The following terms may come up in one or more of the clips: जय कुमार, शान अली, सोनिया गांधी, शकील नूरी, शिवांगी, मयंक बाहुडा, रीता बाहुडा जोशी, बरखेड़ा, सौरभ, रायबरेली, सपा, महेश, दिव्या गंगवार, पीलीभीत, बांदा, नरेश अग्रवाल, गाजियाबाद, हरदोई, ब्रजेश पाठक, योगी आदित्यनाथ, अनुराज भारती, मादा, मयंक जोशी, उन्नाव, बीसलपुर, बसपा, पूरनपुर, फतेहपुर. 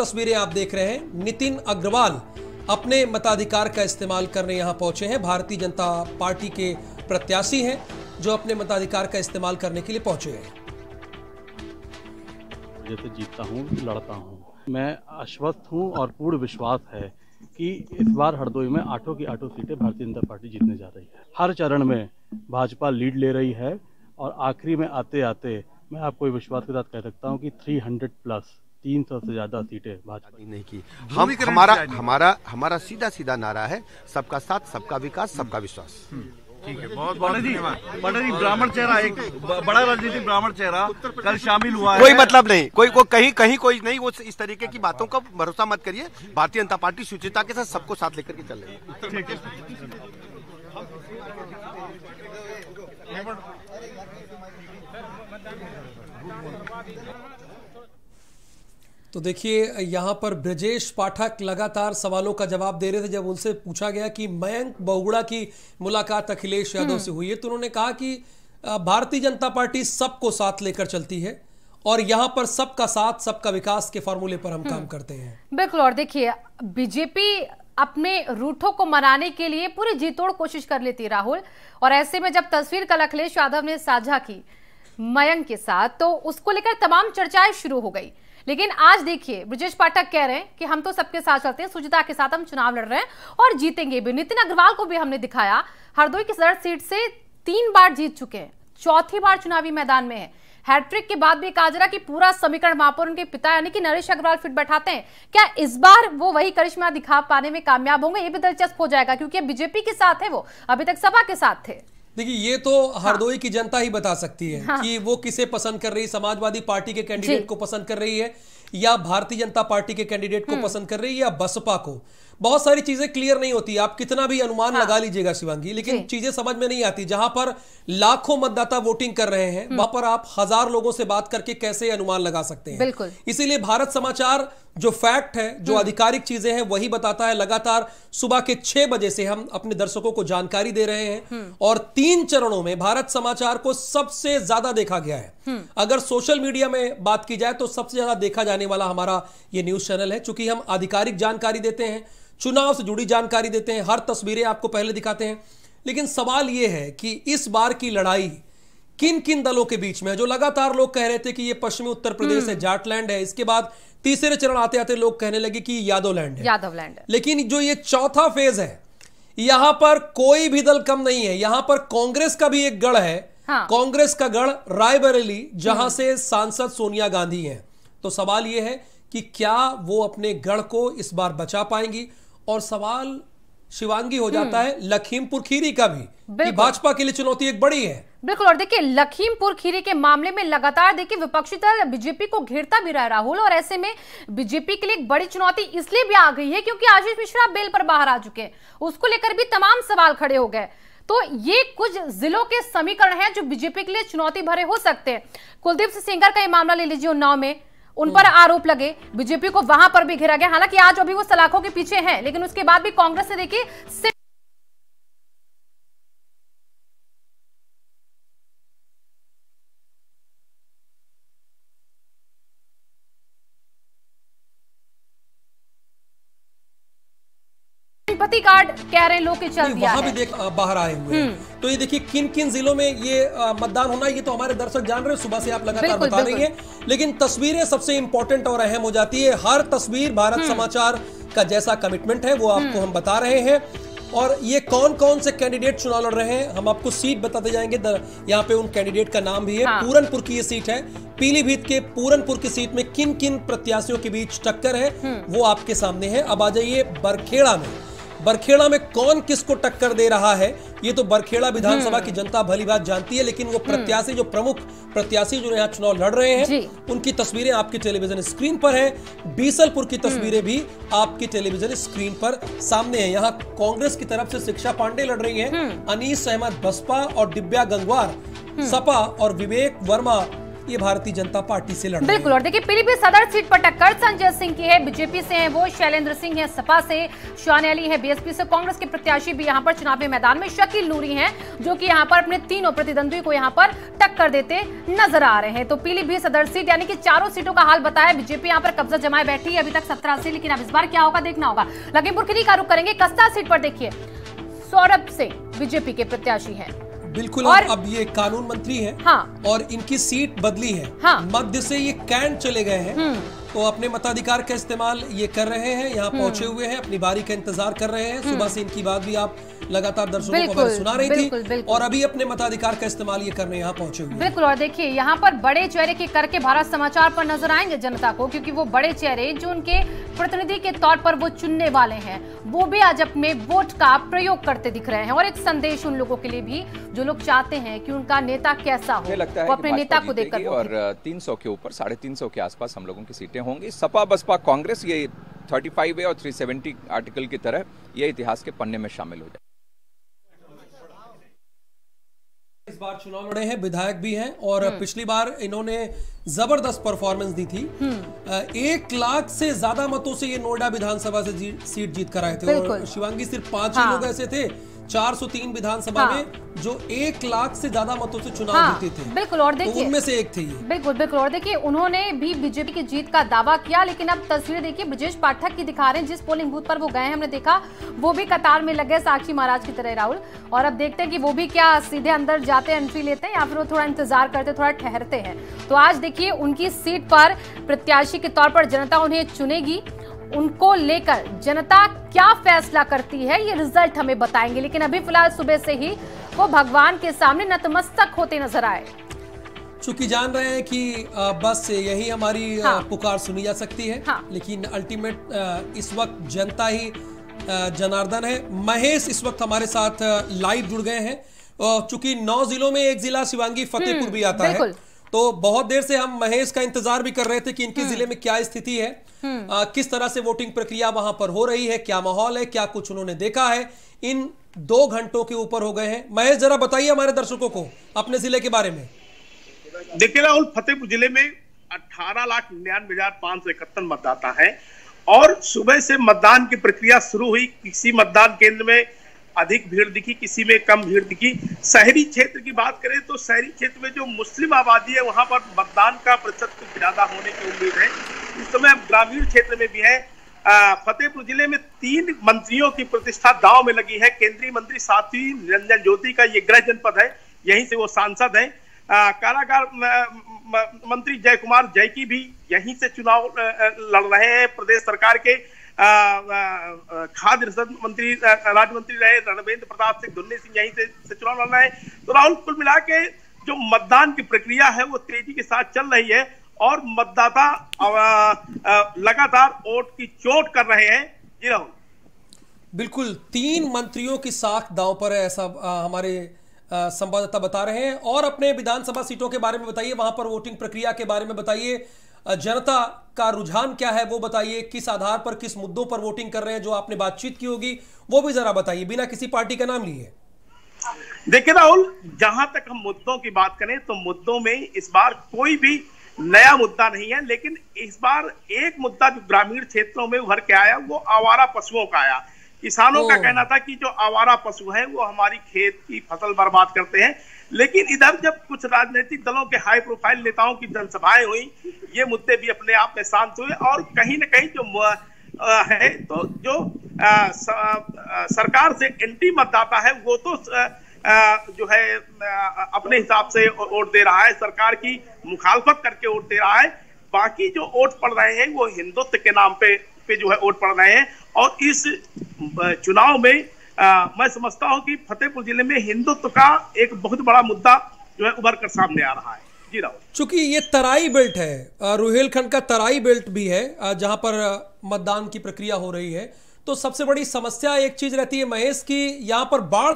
तस्वीरें आप देख रहे हैं। नितिन अग्रवाल अपने मताधिकार का इस्तेमाल करने यहाँ पहुंचे हैं। भारतीय जनता पार्टी के प्रत्याशी हैं जो अपने मताधिकार का इस्तेमाल करने के लिए पहुंचे हैं। जैसे जीतता हूँ लड़ता हूँ, मैं आश्वस्त हूँ और पूर्ण विश्वास है कि इस बार हरदोई में आठों की आठों सीटें भारतीय जनता पार्टी जीतने जा रही है। हर चरण में भाजपा लीड ले रही है और आखिरी में आते आते मैं आपको विश्वास के साथ कह सकता हूँ कि 300 प्लस 300 से ज्यादा सीटें भाजपा नहीं की। हमारा सीधा सीधा नारा है, सबका साथ, सबका विकास, सबका विश्वास। ठीक है, बहुत बहुत धन्यवाद। पंडित ब्राह्मण चेहरा, एक बड़ा राजनीतिक ब्राह्मण चेहरा कल शामिल हुआ है। कोई मतलब नहीं, कोई कहीं कोई नहीं, वो इस तरीके की बातों का भरोसा मत करिए। भारतीय जनता पार्टी शुचिता के साथ सबको साथ लेकर के चल रही है। तो देखिए यहाँ पर ब्रजेश पाठक लगातार सवालों का जवाब दे रहे थे। जब उनसे पूछा गया कि मयंक बाहुडा की मुलाकात अखिलेश यादव से हुई है तो उन्होंने कहा कि भारतीय जनता पार्टी सबको साथ लेकर चलती है और यहाँ पर सबका साथ सबका विकास के फॉर्मूले पर हम काम करते हैं। बिल्कुल, और देखिए बीजेपी अपने रूठों को मनाने के लिए पूरी जीतोड़ कोशिश कर लेती है राहुल, और ऐसे में जब तस्वीर कल अखिलेश यादव ने साझा की मयंक के साथ तो उसको लेकर तमाम चर्चाएं शुरू हो गई। लेकिन आज देखिए ब्रजेश पाठक कह रहे हैं कि हम तो सबके साथ चलते हैं, सुचिता के साथ हम चुनाव लड़ रहे हैं और जीतेंगे भी। नितिन अग्रवाल को भी हमने दिखाया, हरदोई की सदर सीट से 3 बार जीत चुके हैं, 4थी बार चुनावी मैदान में है। हैट्रिक के बाद भी कहा जा रहा कि पूरा समीकरण वहां पर उनके पिता यानी कि नरेश अग्रवाल फिट बैठाते हैं। क्या इस बार वो वही करिश्मा दिखा पाने में कामयाब होंगे, ये भी दिलचस्प हो जाएगा क्योंकि बीजेपी के साथ है, वो अभी तक सपा के साथ थे। देखिए ये तो हरदोई की जनता ही बता सकती है कि वो किसे पसंद कर रही है, समाजवादी पार्टी के कैंडिडेट को पसंद कर रही है या भारतीय जनता पार्टी के कैंडिडेट को पसंद कर रही है या बसपा को। बहुत सारी चीजें क्लियर नहीं होती, आप कितना भी अनुमान लगा लीजिएगा शिवांगी, लेकिन चीजें समझ में नहीं आती। जहां पर लाखों मतदाता वोटिंग कर रहे हैं वहां पर आप 1000 लोगों से बात करके कैसे अनुमान लगा सकते हैं। बिल्कुल, इसीलिए भारत समाचार जो फैक्ट है, जो आधिकारिक चीजें हैं वही बताता है। लगातार सुबह के 6 बजे से हम अपने दर्शकों को जानकारी दे रहे हैं और 3 चरणों में भारत समाचार को सबसे ज्यादा देखा गया है। अगर सोशल मीडिया में बात की जाए तो सबसे ज्यादा देखा जाने वाला हमारा ये न्यूज चैनल है। चूंकि हम आधिकारिक जानकारी देते हैं, चुनाव से जुड़ी जानकारी देते हैं, हर तस्वीरें आपको पहले दिखाते हैं। लेकिन सवाल यह है कि इस बार की लड़ाई किन किन दलों के बीच में है। जो लगातार लोग कह रहे थे कि ये पश्चिमी उत्तर प्रदेश है, जाटलैंड है, इसके बाद तीसरे चरण आते आते लोग कहने लगे कि यादवलैंड है, यादवलैंड है। लेकिन जो ये 4था फेज है यहां पर कोई भी दल कम नहीं है। यहां पर कांग्रेस का भी एक गढ़ है, कांग्रेस का गढ़ रायबरेली जहां से सांसद सोनिया गांधी है। तो सवाल यह है कि क्या वो अपने गढ़ को इस बार बचा पाएंगी। और सवाल शिवांगी हो जाता है लखीमपुर खीरी का भी कि भाजपा के लिए चुनौती एक बड़ी है। बिल्कुल, और देखिए लखीमपुर खीरी के मामले में लगातार देखिए विपक्षी दल बीजेपी को घेरता भी रहा राहुल, और ऐसे में बीजेपी के लिए एक बड़ी चुनौती इसलिए भी आ गई है क्योंकि आशीष मिश्रा बेल पर बाहर आ चुके हैं, उसको लेकर भी तमाम सवाल खड़े हो गए। तो ये कुछ जिलों के समीकरण हैं जो बीजेपी के लिए चुनौती भरे हो सकते हैं। कुलदीप सेंगर का ये मामला ले लीजिए, उन्नाव में उन पर आरोप लगे, बीजेपी को वहां पर भी घेरा गया। हालांकि आज अभी वो सलाखों के पीछे हैं, लेकिन उसके बाद भी कांग्रेस ने देखिए कार्ड कह रहे लोग के चल दिया है। वहां भी देख बाहर आए हुए हैं। तो ये देखिए किन किन जिलों में ये मतदान होना है ये तो हमारे दर्शक जान रहे हैं, सुबह से आप लगातार बता रही हैं। लेकिन तस्वीरें सबसे इंपॉर्टेंट और अहम हो जाती है। हर तस्वीर भारत समाचार का जैसा कमिटमेंट है वो आपको हम बता रहे हैं। और ये कौन कौन से कैंडिडेट चुनाव लड़ रहे हैं हम आपको सीट बताते जाएंगे। यहाँ पे उन कैंडिडेट का नाम भी है। पूरनपुर की ये सीट है, पीलीभीत के पूरनपुर की सीट में किन किन प्रत्याशियों के बीच टक्कर है वो आपके सामने है। अब आ जाइए बरखेड़ा में, बरखेड़ा में कौन किसको टक्कर दे रहा है ये तो बरखेड़ा विधानसभा की जनता भली बात जानती है। लेकिन वो प्रत्याशी जो प्रमुख प्रत्याशी जो यहाँ चुनाव लड़ रहे हैं उनकी तस्वीरें आपके टेलीविजन स्क्रीन पर हैं। बीसलपुर की तस्वीरें भी आपके टेलीविजन स्क्रीन पर सामने हैं। यहाँ कांग्रेस की तरफ से शिक्षा पांडे लड़ रही हैं, अनिस अहमद बसपा और दिव्या गंगवार सपा और विवेक वर्मा ये भारतीय जनता पार्टी से लड़ रहे हैं। बिल्कुल, और देखिए पीलीभीत सदर सीट पर टक्कर संजय सिंह की है, बीजेपी से हैं वो, शैलेंद्र सिंह है सपा से, शान अली है बीएसपी से। कांग्रेस के प्रत्याशी भी यहाँ पर चुनावी मैदान में शकील नूरी है, जो की यहाँ पर अपने तीनों प्रतिद्वंदी को यहाँ पर टक्कर देते नजर आ रहे हैं। तो पीलीभीत सदर सीट यानी कि चारों सीटों का हाल बताया, बीजेपी यहाँ पर कब्जा जमाए बैठी है अभी तक 17 से, लेकिन अब इस बार क्या होगा देखना होगा। लखीमपुर की का रुख करेंगे, कस्ता सीट पर देखिए सौरभ से बीजेपी के प्रत्याशी हैं। बिल्कुल, और अब ये कानून मंत्री हैं, हाँ, और इनकी सीट बदली है, हाँ, मध्य से ये कैंट चले गए हैं, तो अपने मताधिकार का इस्तेमाल ये कर रहे हैं, यहाँ पहुंचे हुए हैं, अपनी बारी का इंतजार कर रहे हैं। सुबह से इनकी बात भी आप लगातार दर्शकों को खबर सुना रही बिल्कुल, थी बिल्कुल। और अभी अपने मताधिकार का इस्तेमाल ये करने यहाँ पहुंचे हुए हैं। बिल्कुल, और देखिए यहाँ पर बड़े चेहरे के करके भारत समाचार पर नजर आएंगे जनता को, क्योंकि वो बड़े चेहरे जो उनके प्रतिनिधि के तौर पर वो चुनने वाले हैं, वो भी आज अपने वोट का प्रयोग करते दिख रहे हैं। और एक संदेश उन लोगों के लिए भी जो लोग चाहते हैं कि उनका नेता कैसा हो, वो अपने नेता को देखकर। और 300 के ऊपर 350 के आसपास हम लोगों की सीटें होंगी। सपा बसपा कांग्रेस ये 35A और 370 आर्टिकल की तरह ये इतिहास के पन्ने में शामिल हो जाए। इस बार चुनाव लड़े हैं, विधायक भी हैं, और पिछली बार इन्होंने जबरदस्त परफॉर्मेंस दी थी। 1 लाख से ज्यादा मतों से ये नोएडा विधानसभा से सीट जीत कर आए थे। और शिवांगी सिर्फ 5 ही लोग ऐसे थे 403 विधानसभा में जो 1 लाख से ज्यादा मतों से चुनाव जीते थे। बिल्कुल, और देखिए तो उनमें से एक थे ये। बिल्कुल बिल्कुल, और देखिए उन्होंने भी बीजेपी की जीत का दावा किया, लेकिन अब तस्वीर देखिए ब्रजेश पाठक की दिखा रहे हैं, जिस पोलिंग बूथ पर वो गए हमने देखा वो भी कतार में लग गए साक्षी महाराज की तरह, राहुल। और अब देखते हैं कि वो भी क्या सीधे अंदर जाते हैं, एंट्री लेते हैं, या फिर वो थोड़ा इंतजार करते, थोड़ा ठहरते हैं। तो आज देखिए उनकी सीट पर प्रत्याशी के तौर पर जनता उन्हें चुनेगी, उनको लेकर जनता क्या फैसला करती है ये रिजल्ट हमें बताएंगे। लेकिन अभी फिलहाल सुबह से ही वो भगवान के सामने नतमस्तक होते नजर आए, चूंकि जान रहे हैं कि बस यही हमारी पुकार सुनी जा सकती है। लेकिन अल्टीमेट इस वक्त जनता ही जनार्दन है। महेश इस वक्त हमारे साथ लाइव जुड़ गए हैं, चूंकि 9 जिलों में एक जिला शिवांगी फतेहपुर भी आता है, तो बहुत देर से हम महेश का इंतजार भी कर रहे थे कि इनके जिले में क्या स्थिति है, किस तरह से वोटिंग प्रक्रिया वहां पर हो रही है, क्या माहौल है, क्या कुछ उन्होंने देखा है। इन 2 घंटों के ऊपर हो गए हैं। महेश जरा बताइए हमारे दर्शकों को अपने जिले के बारे में। देखिए राहुल, फतेहपुर जिले में 18,99,571 मतदाता है और सुबह से मतदान की प्रक्रिया शुरू हुई। किसी मतदान केंद्र में अधिक भीड़ दिखी, किसी में कम भीड़ दिखी। शहरी क्षेत्र की बात करें तो शहरी क्षेत्र में जो मुस्लिम आबादी है वहां पर मतदान का प्रतिशत कुछ ज्यादा होने की उम्मीद है। इस समय अब ग्रामीण क्षेत्र में भी है। फतेहपुर जिले में 3 मंत्रियों की प्रतिष्ठा दांव में लगी है। केंद्रीय मंत्री साथी निरंजन ज्योति का ये गृह जनपद है, यहीं से वो सांसद है। कारागार मंत्री जय कुमार जैकी भी यहीं से चुनाव लड़ रहे हैं। प्रदेश सरकार के खाद्य मंत्री राज्य मंत्री रहे रणवेंद्र प्रताप सिंह धुन्नी सिंह यहीं से चुनाव लड़ना है। तो राहुल कुल मिला के जो मतदान की प्रक्रिया है वो तेजी के साथ चल रही है और मतदाता लगातार वोट की चोट कर रहे हैं। जी राहुल, बिल्कुल 3 मंत्रियों की साख दांव पर है, ऐसा हमारे संवाददाता बता रहे हैं। और अपने विधानसभा सीटों के बारे में बताइए, वहां पर वोटिंग प्रक्रिया के बारे में बताइए, जनता का रुझान क्या है वो बताइए, किस आधार पर किस मुद्दों पर वोटिंग कर रहे हैं, जो आपने बातचीत की होगी वो भी जरा बताइए बिना किसी पार्टी का नाम लिए। देखिए राहुल, जहां तक हम मुद्दों की बात करें तो मुद्दों में इस बार कोई भी नया मुद्दा नहीं है, लेकिन इस बार एक मुद्दा जो ग्रामीण क्षेत्रों में उभर के आया वो आवारा पशुओं का आया। किसानों का कहना था कि जो आवारा पशु हैं वो हमारी खेत की फसल बर्बाद करते हैं, लेकिन इधर जब कुछ राजनीतिक दलों के हाई प्रोफाइल नेताओं की जनसभाएं हुई ये मुद्दे भी अपने आप में शांत हुए। और कहीं ना कहीं जो है तो जो सरकार से एंटी मतदाता है वो तो जो है अपने हिसाब से वोट दे रहा है, सरकार की मुखालफत करके वोट दे रहा है। बाकी जो वोट पड़ रहे हैं वो हिंदुत्व के नाम पे जो है वोट पड़ रहे हैं। और इस चुनाव में मैं समझता हूं कि फतेहपुर जिले में हिंदुत्व का एक बहुत बड़ा मुद्दा जो है उभर कर सामने आ रहा है। जी राहुल, चूंकि ये तराई बेल्ट है, रुहेलखंड का तराई बेल्ट भी है जहां पर मतदान की प्रक्रिया हो रही है, तो सबसे बड़ी समस्या एक चीज रहती है महेश की, यहाँ पर बाढ़।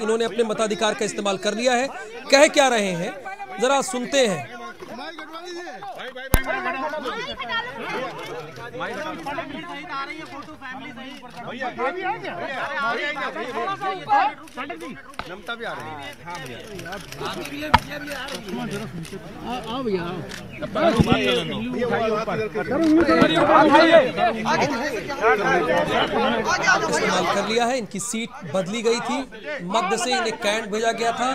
इन्होंने अपने मताधिकार का इस्तेमाल कर लिया है, कह क्या रहे हैं जरा सुनते हैं। नमता भी आ रही है। आओ भैया कर लिया है। इनकी सीट बदली गई थी, मध्य से इन्हें कैंट भेजा गया था।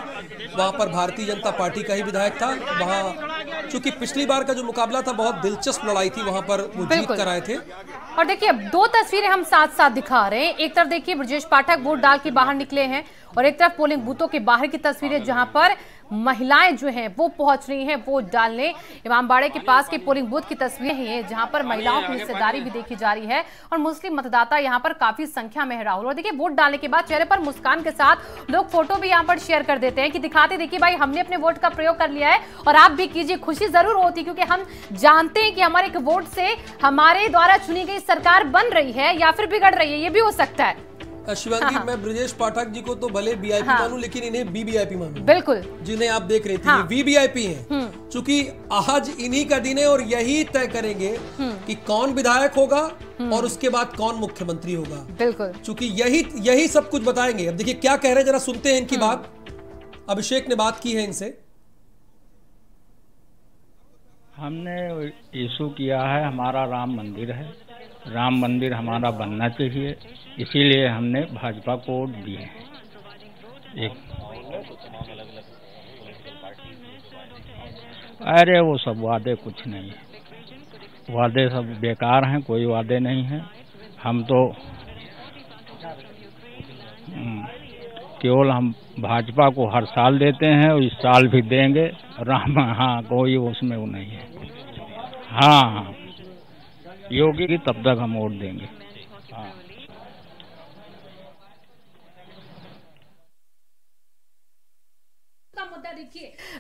वहां पर भारतीय जनता पार्टी का ही विधायक था। वहां चूंकि पिछली बार का जो मुकाबला था बहुत दिलचस्प लड़ाई थी, वहां पर वो जीत कर आए थे। और देखिए दो तस्वीरें हम साथ साथ दिखा रहे हैं। एक तरफ देखिए ब्रजेश पाठक वोट डाल के बाहर निकले हैं और एक तरफ पोलिंग बूथों के बाहर की तस्वीरें जहां पर महिलाएं जो हैं वो पहुंच रही हैं वोट डालने। इमामबाड़े के पास के पोलिंग बूथ की तस्वीरें हैं जहां पर महिलाओं की हिस्सेदारी भी देखी जा रही है और मुस्लिम मतदाता यहां पर काफी संख्या में है राहुल। और देखिए वोट डालने के बाद चेहरे पर मुस्कान के साथ लोग फोटो भी यहाँ पर शेयर कर देते हैं कि दिखाते देखिए भाई हमने अपने वोट का प्रयोग कर लिया है और आप भी कीजिए। खुशी जरूर होती क्योंकि हम जानते हैं कि हमारे एक वोट से हमारे द्वारा चुनी गई सरकार बन रही है या फिर बिगड़ रही है, ये भी हो सकता है। शिवांगी, मैं ब्रजेश पाठक जी को तो भले वीआईपी मानूं लेकिन इन्हें बीवीआईपी मानूं। बिल्कुल, जिन्हें आप देख रहे थे वीवीआईपी हैं, क्योंकि आज इन्हीं का दिन है और यही तय करेंगे कि कौन विधायक होगा और उसके बाद कौन मुख्यमंत्री होगा। बिल्कुल, क्योंकि यही सब कुछ बताएंगे। अब देखिए क्या कह रहे हैं, जरा सुनते हैं इनकी बात। अभिषेक ने बात की है इनसे। हमने इशू किया है, हमारा राम मंदिर है, राम मंदिर हमारा बनना चाहिए, इसीलिए हमने भाजपा को वोट दिए हैं। अरे वो सब वादे कुछ नहीं है, वादे सब बेकार हैं, कोई वादे नहीं हैं। हम तो केवल हम भाजपा को हर साल देते हैं और इस साल भी देंगे राम। हाँ, कोई उसमें वो नहीं है। हाँ, योगी की तब तक हम वोट देंगे।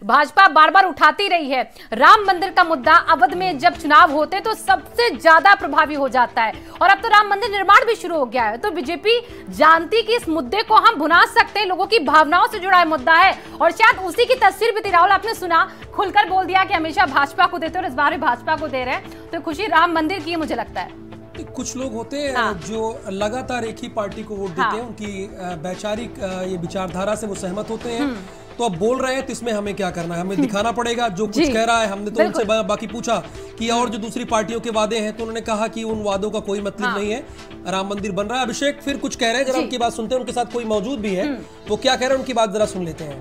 भाजपा बार बार उठाती रही है राम मंदिर का मुद्दा। अवध में जब चुनाव होते तो सबसे ज्यादा प्रभावी हो जाता है और अब तो राम मंदिर निर्माण भी शुरू हो गया है। तो बीजेपी जानती कि इस मुद्दे को हम भुना सकते हैं, लोगों की भावनाओं से जुड़ा मुद्दा है और शायद उसी की तस्वीर भी थी राहुल। आपने सुना, खुलकर बोल दिया कि हमेशा भाजपा को देते और इस बार भी भाजपा को दे रहे हैं, तो खुशी राम मंदिर की मुझे लगता है। कुछ लोग होते हैं जो लगातार एक ही पार्टी को वोट देते हैं, उनकी वैचारिक ये विचारधारा से वो सहमत होते हैं। तो अब बोल रहे हैं तो इसमें हमें क्या करना है, हमें दिखाना पड़ेगा जो कुछ कह रहा है। हमने तो उनसे बाकी पूछा कि और जो दूसरी पार्टियों के वादे हैं तो उन्होंने कहा कि उन वादों का कोई मतलब नहीं है, राम मंदिर बन रहा है। अभिषेक फिर कुछ कह रहे हैं, जरा उनकी बात सुनते हैं। उनके साथ कोई मौजूद भी है, वो क्या कह रहे हैं उनकी बात जरा सुन लेते हैं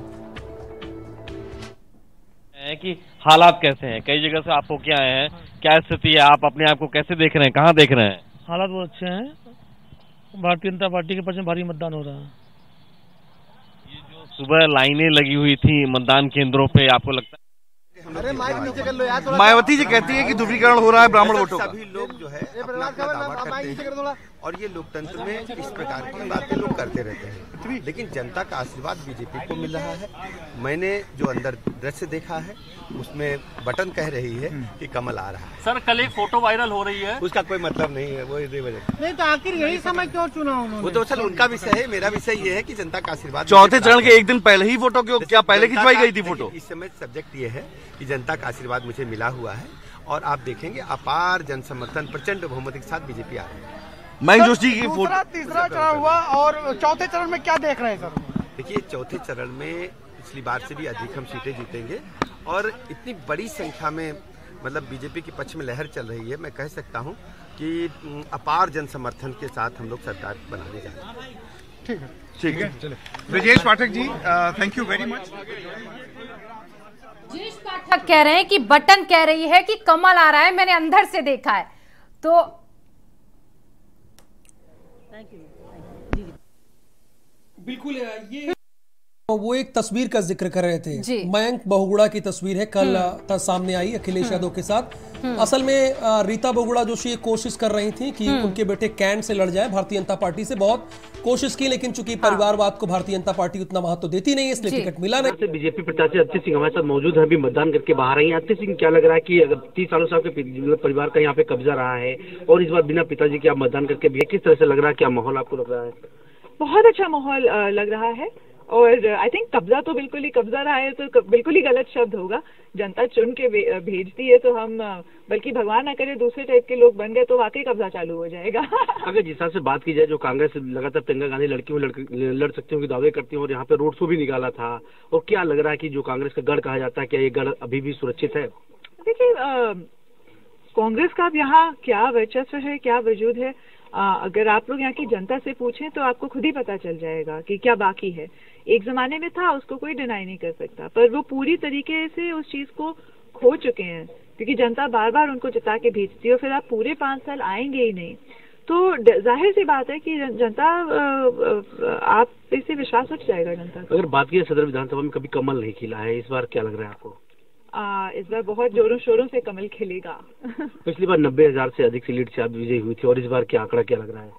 कि हालात कैसे हैं, कई जगह से आप क्या है, क्या स्थिति है, आप अपने आप को कैसे देख रहे हैं, कहाँ देख रहे हैं? हालात बहुत अच्छे हैं, भारतीय जनता पार्टी के पक्ष में भारी मतदान हो रहा है। ये जो सुबह लाइनें लगी हुई थी मतदान केंद्रों पे, आपको लगता है? मायावती जी कहती है कि ध्रुवीकरण हो रहा है ब्राह्मण वोटों का। सभी लोग जो है अपना अपना दावा करते हैं और ये लोकतंत्र में इस प्रकार की बातें लोग करते रहते हैं, लेकिन जनता का आशीर्वाद बीजेपी को मिल रहा है। मैंने जो अंदर दृश्य देखा है उसमें बटन कह रही है कि कमल आ रहा है। सर, कल एक फोटो वायरल हो रही है, उसका कोई मतलब नहीं है। वो नहीं तो आखिर यही समय क्यों चुनाव? वो तो सर उनका विषय है, मेरा विषय ये है कि जनता का आशीर्वाद। चौथे चरण के एक दिन पहले ही फोटो क्यों, क्या पहले खिंचवाई गई थी फोटो? इस समय सब्जेक्ट ये है कि जनता का आशीर्वाद मुझे मिला हुआ है और आप देखेंगे अपार जन समर्थन, प्रचंड बहुमत के साथ बीजेपी आ रही है। मयंक जोशी की फोटो। तीसरा चरण हुआ और चौथे चरण में क्या देख रहे हैं सर? देखिए चौथे चरण में पिछली बार से भी अधिक हम सीटें जीतेंगे और इतनी बड़ी संख्या में मतलब बीजेपी के पक्ष में लहर चल रही है। मैं कह सकता हूं कि अपार जन समर्थन के साथ हम लोग सरकार बनाने जा रहे हैं। ठीक है, ठीक है, चलिए। ब्रजेश पाठक ji, thank you very much. ब्रजेश पाठक कह रहे हैं कि बटन कह रही है कि कमल आ रहा है, मैंने अंदर से देखा है। तो बिल्कुल ये वो एक तस्वीर का जिक्र कर रहे थे, मयंक बाहुडा की तस्वीर है, कल सामने आई अखिलेश यादव के साथ। असल में रीता बाहुडा जोशी कोशिश कर रही थी कि उनके बेटे कैंट से लड़ जाए, भारतीय जनता पार्टी से बहुत कोशिश की, लेकिन चूंकि परिवारवाद को भारतीय जनता पार्टी उतना महत्व तो देती नहीं है इसलिए टिकट मिला नहीं। बीजेपी प्रत्याशी अत्ति सिंह हमारे साथ मौजूद है, अभी मतदान करके बाहर आई है। अत्ति सिंह, क्या लग रहा है की 30 सालों से आपके परिवार का यहाँ पे कब्जा रहा है और इस बार बिना पिताजी के आप मतदान करके, किस तरह से लग रहा है, क्या माहौल आपको लग रहा है? बहुत अच्छा माहौल लग रहा है और आई थिंक कब्जा तो बिल्कुल ही, कब्जा रहा है तो बिल्कुल ही गलत शब्द होगा, जनता चुन के भेजती है तो हम, बल्कि भगवान ना करे दूसरे टाइप के लोग बन गए तो वाकई कब्जा चालू हो जाएगा। अगर जिस हिसाब से बात की जाए, जो कांग्रेस लगातार प्रियंका गांधी लड़कियों लड़ सकती हूँ दावे करती हूँ और यहाँ पे रोड शो भी निकाला था, और क्या लग रहा है कि जो कांग्रेस का गढ़ कहा जाता है क्या ये गढ़ अभी भी सुरक्षित है? देखिए कांग्रेस का अब यहाँ क्या वर्चस्व है, क्या वजूद है, अगर आप लोग यहाँ की जनता से पूछें तो आपको खुद ही पता चल जाएगा कि क्या बाकी है। एक जमाने में था, उसको कोई डिनाई नहीं कर सकता, पर वो पूरी तरीके से उस चीज को खो चुके हैं क्योंकि जनता बार बार उनको जिता के भेजती है और फिर आप पूरे 5 साल आएंगे ही नहीं, तो जाहिर सी बात है कि जनता, आप पे से विश्वास उठ जाएगा जनता। अगर बात की सदर विधानसभा में कभी कमल नहीं खिला है, इस बार क्या लग रहा है आपको? इस बार बहुत जोरों शोरों से कमल खिलेगा। पिछली बार 90,000 से अधिक सीट से आप विजयी हुई थी और इस बार क्या आंकड़ा क्या लग रहा है?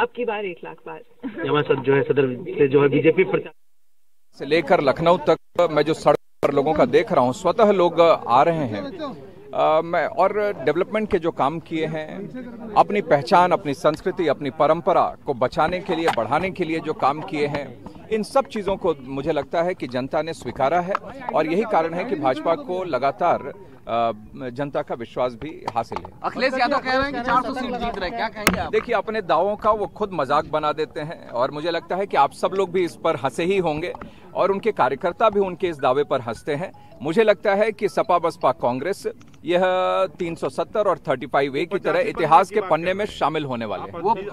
अब की बार 1 लाख पार। जो है सदर से जो है बीजेपी से लेकर लखनऊ तक मैं जो सड़क पर लोगों का देख रहा हूँ, स्वतः लोग आ रहे हैं मैं, और डेवलपमेंट के जो काम किए हैं, अपनी पहचान, अपनी संस्कृति, अपनी परंपरा को बचाने के लिए, बढ़ाने के लिए जो काम किए हैं, इन सब चीज़ों को मुझे लगता है कि जनता ने स्वीकारा है और यही कारण है कि भाजपा को लगातार जनता का विश्वास भी हासिल है। अखिलेश यादव कह रहे हैं कि 400 सीट जीत रहे हैं, क्या कहेंगे आप? देखिए अपने दावों का वो खुद मजाक बना देते हैं और मुझे लगता है कि आप सब लोग भी इस पर हंसे ही होंगे और उनके कार्यकर्ता भी उनके इस दावे पर हंसते हैं। मुझे लगता है कि सपा बसपा कांग्रेस यह 370 और 35A की तरह इतिहास के पन्ने में शामिल होने वाले हैं। वो 85-15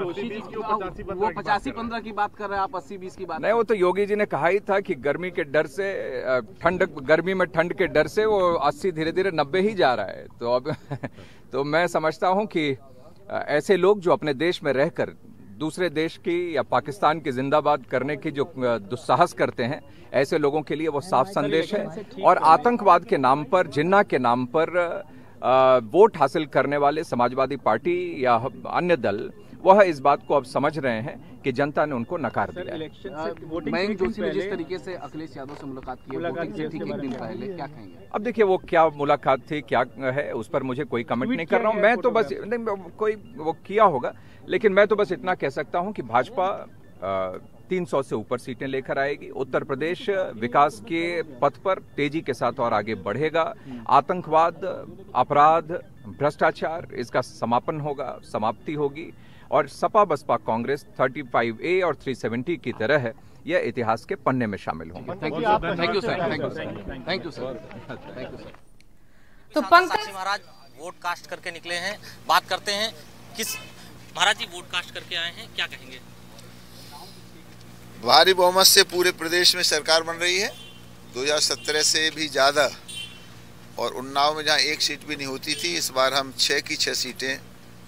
की बात कर रहे हैं, आप 80-20 की बात? नहीं, वो तो योगी जी ने कहा ही था कि गर्मी के डर से गर्मी में ठंड के डर से वो 80 धीरे धीरे 90 ही जा रहा है। तो अब तो मैं समझता हूं कि ऐसे लोग जो अपने देश में रहकर दूसरे देश की या पाकिस्तान की जिंदाबाद करने की जो दुस्साहस करते हैं, ऐसे लोगों के लिए वो साफ संदेश है। और आतंकवाद के नाम पर, जिन्ना के नाम पर वोट हासिल करने वाले समाजवादी पार्टी या अन्य दल, वह इस बात को अब समझ रहे हैं कि जनता ने उनको नकार दिया। मयंक जोशी ने जिस तरीके से अखिलेश यादव से मुलाकात की वोटिंग से ठीक एक दिन पहले, क्या कहेंगे? अब देखिए वो क्या मुलाकात थी, क्या है, उस पर मुझे कोई कमेंट नहीं कर रहा हूँ। मैं तो बस कोई वो किया होगा, लेकिन मैं तो बस इतना कह सकता हूँ कि भाजपा 300 से ऊपर सीटें लेकर आएगी। उत्तर प्रदेश विकास के पथ पर तेजी के साथ और आगे बढ़ेगा। आतंकवाद, अपराध, भ्रष्टाचार, इसका समापन होगा, समाप्ति होगी। और सपा बसपा कांग्रेस 35A और 370 की तरह है, यह इतिहास के पन्ने में शामिल होंगे। Thank you sir, thank you sir, thank you sir, thank you sir. तो साक्षी महाराज वोट कास्ट करके निकले हैं, बात करते हैं किस महाराज जी वोट कास्ट करके आए हैं, क्या कहेंगे? भारी बहुमत से पूरे प्रदेश में सरकार बन रही है, 2017 से भी ज़्यादा, और उन्नाव में जहाँ 1 सीट भी नहीं होती थी, इस बार हम 6 की 6 सीटें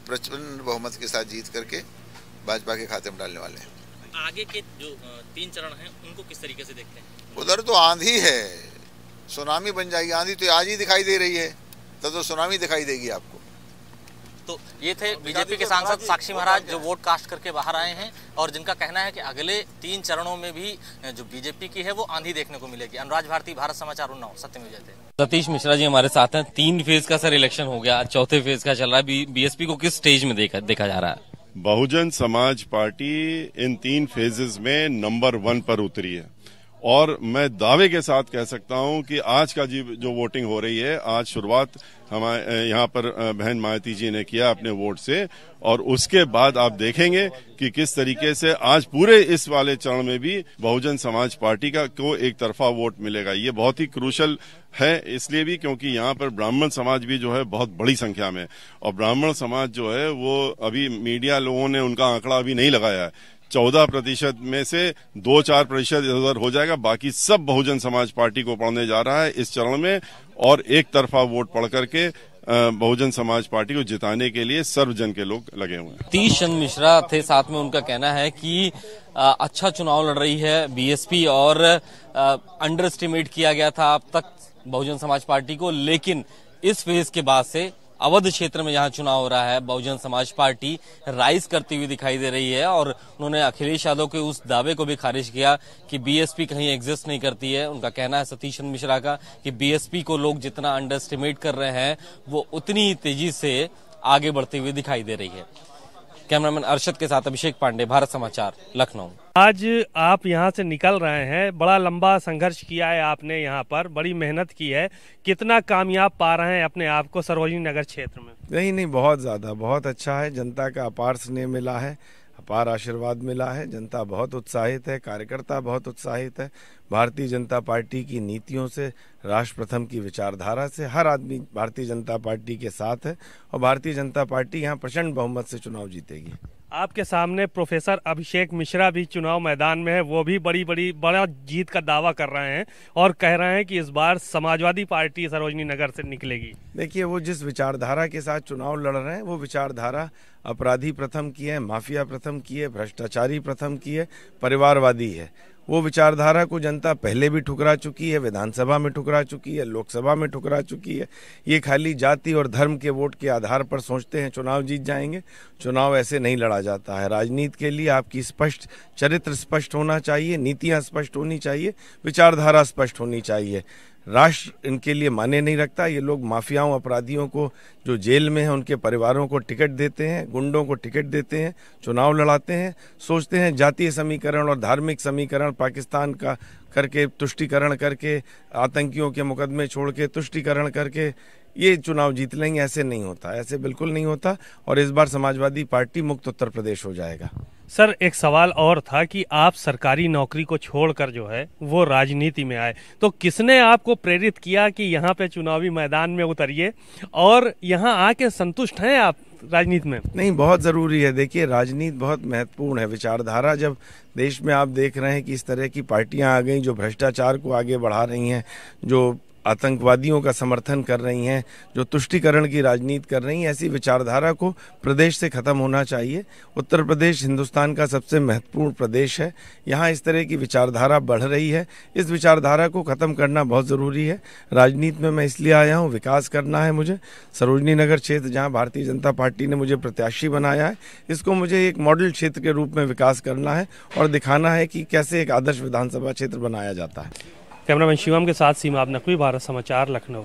प्रचंड बहुमत के साथ जीत करके भाजपा के खाते में डालने वाले हैं। आगे के जो 3 चरण हैं उनको किस तरीके से देखते हैं? उधर तो आंधी है, सुनामी बन जाएगी। आंधी तो आज ही दिखाई दे रही है, तब तो सुनामी दिखाई देगी आपको। तो ये थे बीजेपी के सांसद साक्षी महाराज जो वोट कास्ट करके बाहर आए हैं और जिनका कहना है कि अगले 3 चरणों में भी जो बीजेपी की है वो आंधी देखने को मिलेगी। अनुराज भारती, भारत समाचार, उन्नाव। सत्य में जाते हैं सतीश मिश्रा जी हमारे साथ हैं। 3 फेज का सर इलेक्शन हो गया, 4थे फेज का चल रहा है, बीएसपी को किस स्टेज में देखा जा रहा है? बहुजन समाज पार्टी इन 3 फेजेज में नंबर 1 पर उतरी है और मैं दावे के साथ कह सकता हूं कि आज का जो वोटिंग हो रही है, आज शुरुआत हमारे यहाँ पर बहन मायावती जी ने किया अपने वोट से, और उसके बाद आप देखेंगे कि किस तरीके से आज पूरे इस वाले चरण में भी बहुजन समाज पार्टी का को एक तरफा वोट मिलेगा। ये बहुत ही क्रूशल है, इसलिए भी क्योंकि यहाँ पर ब्राह्मण समाज भी जो है बहुत बड़ी संख्या में, और ब्राह्मण समाज जो है वो अभी मीडिया लोगों ने उनका आंकड़ा अभी नहीं लगाया है। 14% में से 2-4% इधर हो जाएगा, बाकी सब बहुजन समाज पार्टी को पड़ने जा रहा है इस चरण में, और एक तरफा वोट पड़ करके बहुजन समाज पार्टी को जिताने के लिए सर्वजन के लोग लगे हुए हैं। सतीश चंद्र मिश्रा थे साथ में, उनका कहना है कि अच्छा चुनाव लड़ रही है बीएसपी और अंडर एस्टिमेट किया गया था अब तक बहुजन समाज पार्टी को, लेकिन इस फेज के बाद से अवध क्षेत्र में जहां चुनाव हो रहा है बहुजन समाज पार्टी राइज करती हुई दिखाई दे रही है। और उन्होंने अखिलेश यादव के उस दावे को भी खारिज किया कि बीएसपी कहीं एग्जिस्ट नहीं करती है। उनका कहना है सतीश चंद्र मिश्रा का कि बीएसपी को लोग जितना अंडर एस्टिमेट कर रहे हैं वो उतनी ही तेजी से आगे बढ़ती हुई दिखाई दे रही है। कैमरामैन अरशद के साथ अभिषेक पांडे, भारत समाचार, लखनऊ। आज आप यहां से निकल रहे हैं, बड़ा लंबा संघर्ष किया है आपने, यहां पर बड़ी मेहनत की है, कितना कामयाब पा रहे हैं अपने आप को सरोजनी नगर क्षेत्र में? नहीं, बहुत ज़्यादा, बहुत अच्छा है। जनता का अपार स्नेह मिला है, अपार आशीर्वाद मिला है। जनता बहुत उत्साहित है, कार्यकर्ता बहुत उत्साहित है। भारतीय जनता पार्टी की नीतियों से, राष्ट्र प्रथम की विचारधारा से हर आदमी भारतीय जनता पार्टी के साथ है और भारतीय जनता पार्टी यहाँ प्रचंड बहुमत से चुनाव जीतेगी। आपके सामने प्रोफेसर अभिषेक मिश्रा भी चुनाव मैदान में है, वो भी बड़ा जीत का दावा कर रहे हैं और कह रहे हैं कि इस बार समाजवादी पार्टी सरोजनी नगर से निकलेगी। देखिए, वो जिस विचारधारा के साथ चुनाव लड़ रहे हैं वो विचारधारा अपराधी प्रथम की है, माफिया प्रथम की है, भ्रष्टाचारी प्रथम की है, परिवारवादी है। वो विचारधारा को जनता पहले भी ठुकरा चुकी है, विधानसभा में ठुकरा चुकी है, लोकसभा में ठुकरा चुकी है। ये खाली जाति और धर्म के वोट के आधार पर सोचते हैं चुनाव जीत जाएंगे। चुनाव ऐसे नहीं लड़ा जाता है। राजनीति के लिए आपकी स्पष्ट चरित्र स्पष्ट होना चाहिए, नीतियाँ स्पष्ट होनी चाहिए, विचारधारा स्पष्ट होनी चाहिए। राष्ट्र इनके लिए माने नहीं रखता। ये लोग माफियाओं, अपराधियों को, जो जेल में हैं उनके परिवारों को टिकट देते हैं, गुंडों को टिकट देते हैं, चुनाव लड़ाते हैं। सोचते हैं जातीय समीकरण और धार्मिक समीकरण पाकिस्तान का करके, तुष्टीकरण करके, आतंकियों के मुकदमे छोड़ के, तुष्टीकरण करके ये चुनाव जीत लेंगे। ऐसे नहीं होता, ऐसे बिल्कुल नहीं होता। और इस बार समाजवादी पार्टी मुक्त उत्तर प्रदेश हो जाएगा। सर, एक सवाल और था कि आप सरकारी नौकरी को छोड़कर जो है वो राजनीति में आए, तो किसने आपको प्रेरित किया कि यहाँ पे चुनावी मैदान में उतरिए, और यहाँ आके संतुष्ट हैं आप राजनीति में? नहीं, बहुत ज़रूरी है। देखिए, राजनीति बहुत महत्वपूर्ण है। विचारधारा, जब देश में आप देख रहे हैं कि इस तरह की पार्टियाँ आ गई जो भ्रष्टाचार को आगे बढ़ा रही हैं, जो आतंकवादियों का समर्थन कर रही हैं, जो तुष्टीकरण की राजनीति कर रही हैं, ऐसी विचारधारा को प्रदेश से ख़त्म होना चाहिए। उत्तर प्रदेश हिंदुस्तान का सबसे महत्वपूर्ण प्रदेश है। यहाँ इस तरह की विचारधारा बढ़ रही है, इस विचारधारा को ख़त्म करना बहुत ज़रूरी है। राजनीति में मैं इसलिए आया हूँ, विकास करना है मुझे। सरोजनी नगर क्षेत्र, जहाँ भारतीय जनता पार्टी ने मुझे प्रत्याशी बनाया है, इसको मुझे एक मॉडल क्षेत्र के रूप में विकास करना है और दिखाना है कि कैसे एक आदर्श विधानसभा क्षेत्र बनाया जाता है। कैमरामैन शिवम के साथ सीमा नकवी, भारत समाचार, लखनऊ।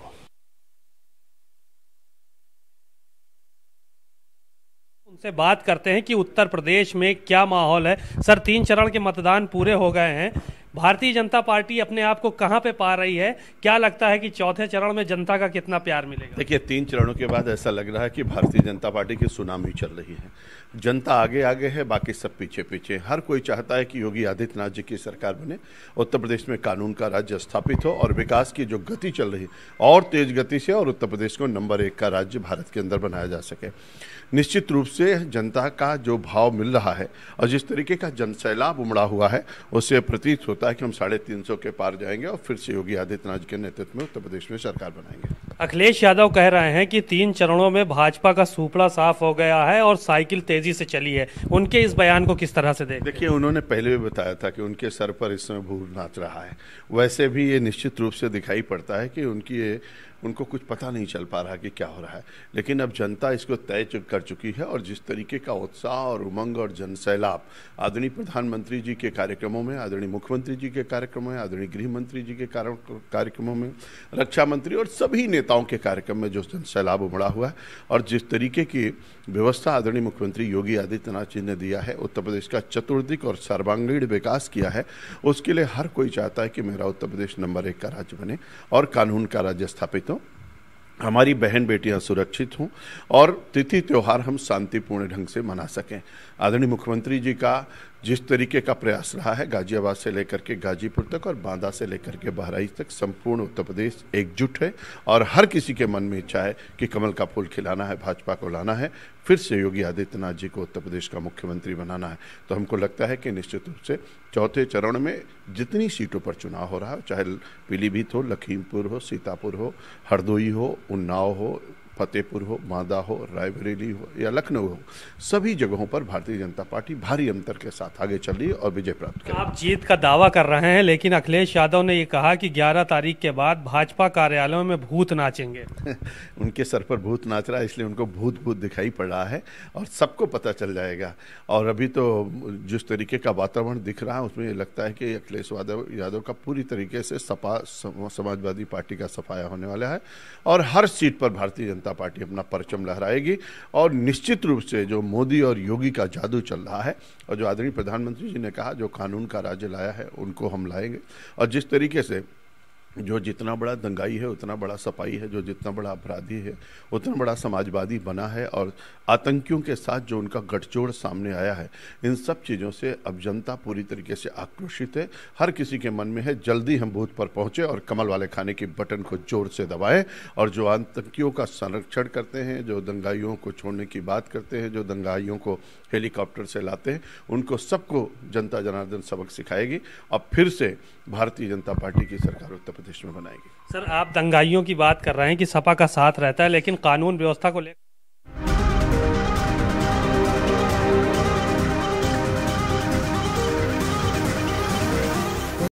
उनसे बात करते हैं कि उत्तर प्रदेश में क्या माहौल है। सर, 3 चरण के मतदान पूरे हो गए हैं, भारतीय जनता पार्टी अपने आप को कहां पे पा रही है? क्या लगता है कि 4थे चरण में जनता का कितना प्यार मिलेगा? देखिए, 3 चरणों के बाद ऐसा लग रहा है कि भारतीय जनता पार्टी की सुनामी चल रही है। जनता आगे आगे है, बाकी सब पीछे पीछे। हर कोई चाहता है कि योगी आदित्यनाथ जी की सरकार बने, उत्तर प्रदेश में कानून का राज्य स्थापित हो और विकास की जो गति चल रही है और तेज गति से, और उत्तर प्रदेश को नंबर 1 का राज्य भारत के अंदर बनाया जा सके। निश्चित रूप से जनता का जो भाव मिल रहा है और जिस तरीके का जनसैलाब उमड़ा हुआ है, उससे प्रतीत होता है कि हम 350 के पार जाएंगे और फिर से योगी आदित्यनाथ के नेतृत्व में उत्तर प्रदेश में सरकार बनाएंगे। अखिलेश यादव कह रहे हैं कि 3 चरणों में भाजपा का सूपड़ा साफ हो गया है और साइकिल तेजी से चली है। उनके इस बयान को किस तरह से देखिए, उन्होंने पहले भी बताया था कि उनके सर पर इस समय भूर नाच रहा है। वैसे भी ये निश्चित रूप से दिखाई पड़ता है कि उनको कुछ पता नहीं चल पा रहा कि क्या हो रहा है। लेकिन अब जनता इसको तय कर चुकी है और जिस तरीके का उत्साह और उमंग और जनसैलाब आदरणीय प्रधानमंत्री जी के कार्यक्रमों में, आदरणीय मुख्यमंत्री जी के कार्यक्रमों में, आदरणीय गृह मंत्री जी के कार्यक्रमों में, रक्षा मंत्री और सभी नेताओं के कार्यक्रम में जो जनसैलाब उमड़ा हुआ है और जिस तरीके की व्यवस्था आदरणीय मुख्यमंत्री योगी आदित्यनाथ जी ने दिया है, उत्तर प्रदेश का चतुर्दिक और सर्वांगीण विकास किया है, उसके लिए हर कोई चाहता है कि मेरा उत्तर प्रदेश नंबर 1 का राज्य बने और कानून का राज्य स्थापित हो, हमारी बहन बेटियां सुरक्षित हों और तिथि त्यौहार हम शांतिपूर्ण ढंग से मना सकें। आदरणीय मुख्यमंत्री जी का जिस तरीके का प्रयास रहा है, गाजियाबाद से लेकर के गाजीपुर तक और बांदा से लेकर के बहराइच तक, संपूर्ण उत्तर प्रदेश एकजुट है और हर किसी के मन में इच्छा है कि कमल का फूल खिलाना है, भाजपा को लाना है, फिर से योगी आदित्यनाथ जी को उत्तर प्रदेश का मुख्यमंत्री बनाना है। तो हमको लगता है कि निश्चित रूप से 4थे चरण में जितनी सीटों पर चुनाव हो रहा है, चाहे पीलीभीत हो, लखीमपुर हो, सीतापुर हो, हरदोई हो, उन्नाव हो, फतेहपुर हो, मादा हो, रायबरेली हो या लखनऊ हो, सभी जगहों पर भारतीय जनता पार्टी भारी अंतर के साथ आगे चल रही है और विजय प्राप्त कर रही है। आप जीत का दावा कर रहे हैं, लेकिन अखिलेश यादव ने ये कहा कि 11 तारीख के बाद भाजपा कार्यालयों में भूत नाचेंगे। उनके सर पर भूत नाच रहा है, इसलिए उनको भूत भूत दिखाई पड़ रहा है और सबको पता चल जाएगा। और अभी तो जिस तरीके का वातावरण दिख रहा है उसमें लगता है कि अखिलेश यादव का पूरी तरीके से समाजवादी पार्टी का सफाया होने वाला है और हर सीट पर भारतीय जनता पार्टी अपना परचम लहराएगी और निश्चित रूप से जो मोदी और योगी का जादू चल रहा है और जो आदरणीय प्रधानमंत्री जी ने कहा जो कानून का राज्य लाया है उनको हम लाएंगे। और जिस तरीके से जो जितना बड़ा दंगाई है उतना बड़ा सफाई है, जो जितना बड़ा अपराधी है उतना बड़ा समाजवादी बना है और आतंकियों के साथ जो उनका गठजोड़ सामने आया है, इन सब चीज़ों से अब जनता पूरी तरीके से आक्रोशित है। हर किसी के मन में है जल्दी हम बूथ पर पहुँचे और कमल वाले खाने के बटन को जोर से दबाएं और जो आतंकियों का संरक्षण करते हैं, जो दंगाइयों को छोड़ने की बात करते हैं, जो दंगाइयों को हेलीकॉप्टर से लाते हैं, उनको सबको जनता जनार्दन सबक सिखाएगी और फिर से भारतीय जनता पार्टी की सरकार उत्तर प्रदेश में बनाएगी। सर, आप दंगाइयों की बात कर रहे हैं कि सपा का साथ रहता है, लेकिन कानून व्यवस्था को लेकर